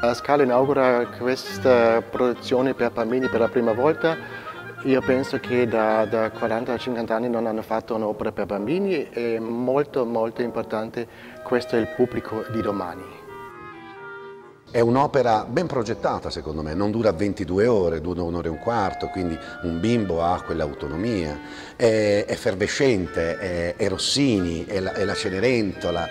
La Scala inaugura questa produzione per bambini per la prima volta. Io penso che da 40 a 50 anni non hanno fatto un'opera per bambini. È molto, molto importante. Questo è il pubblico di domani. È un'opera ben progettata, secondo me. Non dura 22 ore, dura un'ora e un quarto, quindi un bimbo ha quell'autonomia. È effervescente, è Rossini, è la Cenerentola.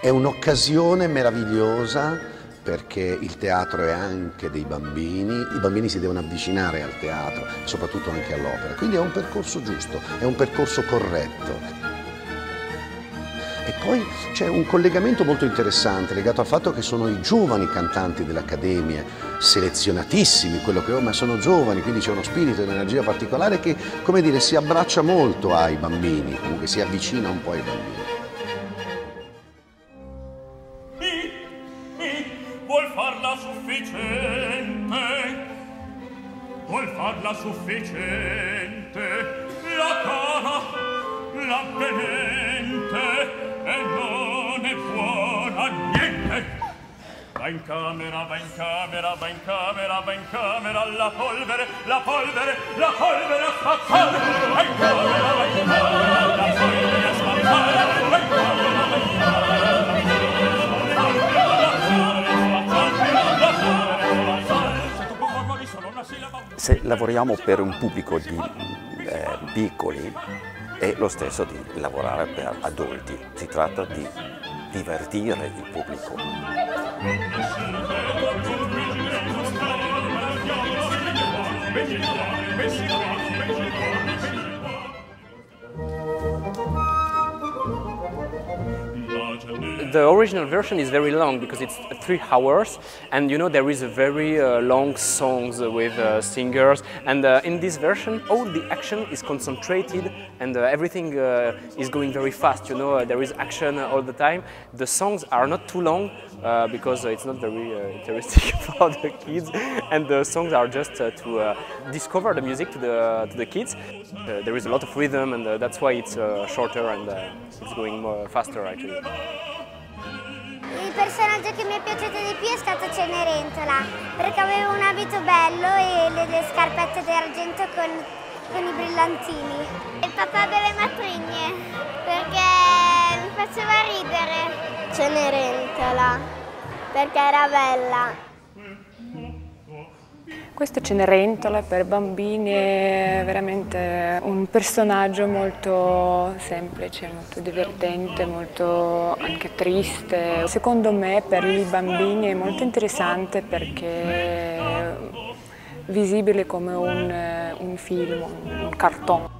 È un'occasione meravigliosa, perché il teatro è anche dei bambini, i bambini si devono avvicinare al teatro, soprattutto anche all'opera. Quindi è un percorso giusto, è un percorso corretto. E poi c'è un collegamento molto interessante legato al fatto che sono i giovani cantanti dell'Accademia, selezionatissimi, quello che ho, ma sono giovani, quindi c'è uno spirito e un'energia particolare che, come dire, si abbraccia molto ai bambini, comunque si avvicina un po' ai bambini. Vuol farla sufficiente, la cara, l'avvenente, e non è buona niente. Va in camera, la polvere a spazzare, va in camera, la polvere a spazzare, va in camera. Se lavoriamo per un pubblico di piccoli è lo stesso di lavorare per adulti, si tratta di divertire il pubblico. The original version is very long because it's 3 hours, and you know there is a very long songs with singers, and in this version all the action is concentrated and everything is going very fast, you know, there is action all the time. The songs are not too long because it's not very interesting for the kids, and the songs are just to discover the music to the kids. There is a lot of rhythm, and that's why it's shorter and it's going more faster actually. Il personaggio che mi è piaciuto di più è stato Cenerentola, perché aveva un abito bello e le scarpette d'argento con i brillantini. E papà delle matrigne, perché mi faceva ridere. Cenerentola, perché era bella. Questo Cenerentola per bambini è veramente un personaggio molto semplice, molto divertente, molto anche triste. Secondo me per i bambini è molto interessante perché è visibile come un film, un cartone.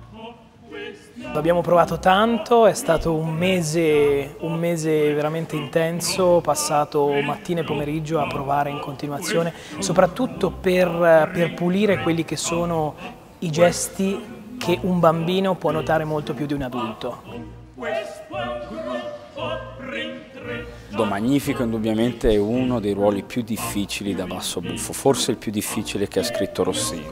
Abbiamo provato tanto, è stato un mese veramente intenso, passato mattina e pomeriggio a provare in continuazione, soprattutto per pulire quelli che sono i gesti che un bambino può notare molto più di un adulto. Lo Magnifico indubbiamente è uno dei ruoli più difficili da Bassobuffo, forse il più difficile che ha scritto Rossini.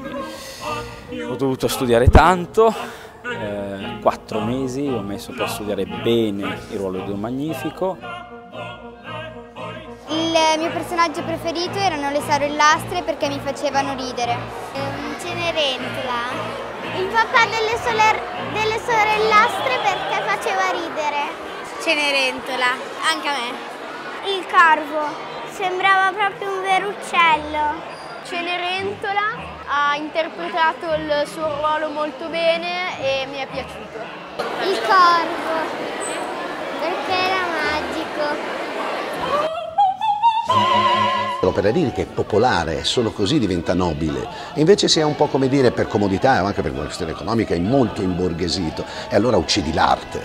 Ho dovuto studiare tanto. 4 mesi ho messo per studiare bene il ruolo di Don Magnifico. Il mio personaggio preferito erano le sorellastre perché mi facevano ridere. Cenerentola. Il papà delle sorellastre perché faceva ridere. Cenerentola, anche a me. Il corvo, sembrava proprio un vero uccello. Cenerentola ha interpretato il suo ruolo molto bene e mi è piaciuto. Il corvo, perché era magico. L'opera lirica è popolare, solo così diventa nobile. Invece si è un po', come dire, per comodità o anche per una questione economica, è molto imborghesito e allora uccidi l'arte.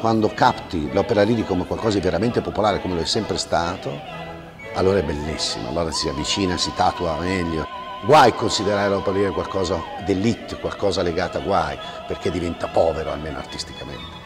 Quando capti l'opera lirica come qualcosa di veramente popolare, come lo è sempre stato, allora è bellissimo, allora si avvicina, si tatua meglio. Guai considerare l'opera lirica qualcosa d'elite, qualcosa legata a guai, perché diventa povero almeno artisticamente.